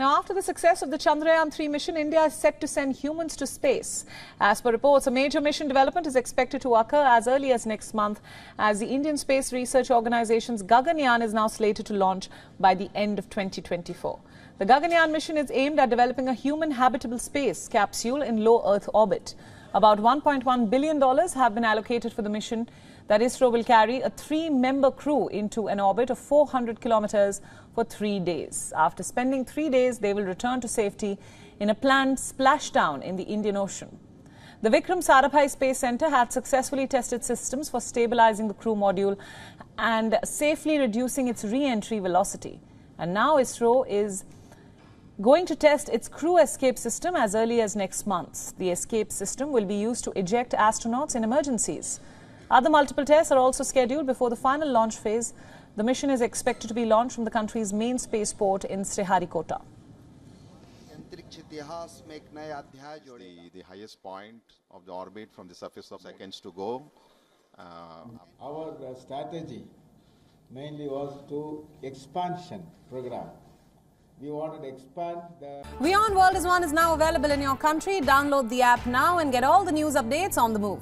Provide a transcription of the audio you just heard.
Now, after the success of the Chandrayaan-3 mission, India is set to send humans to space. As per reports, a major mission development is expected to occur as early as next month, as the Indian Space Research Organization's Gaganyaan is now slated to launch by the end of 2024. The Gaganyaan mission is aimed at developing a human habitable space capsule in low Earth orbit. About $1.1 billion have been allocated for the mission. That ISRO will carry a three-member crew into an orbit of 400 kilometers for 3 days. After spending 3 days, they will return to safety in a planned splashdown in the Indian Ocean. The Vikram Sarabhai Space Center had successfully tested systems for stabilizing the crew module and safely reducing its re-entry velocity. And now ISRO is going to test its crew escape system as early as next month. The escape system will be used to eject astronauts in emergencies. Other multiple tests are also scheduled before the final launch phase. The mission is expected to be launched from the country's main spaceport in Sriharikota. The highest point of the orbit from the surface of seconds to go. Our strategy mainly was to expansion program. We want to expand the... WION World is One is now available in your country. Download the app now and get all the news updates on the move.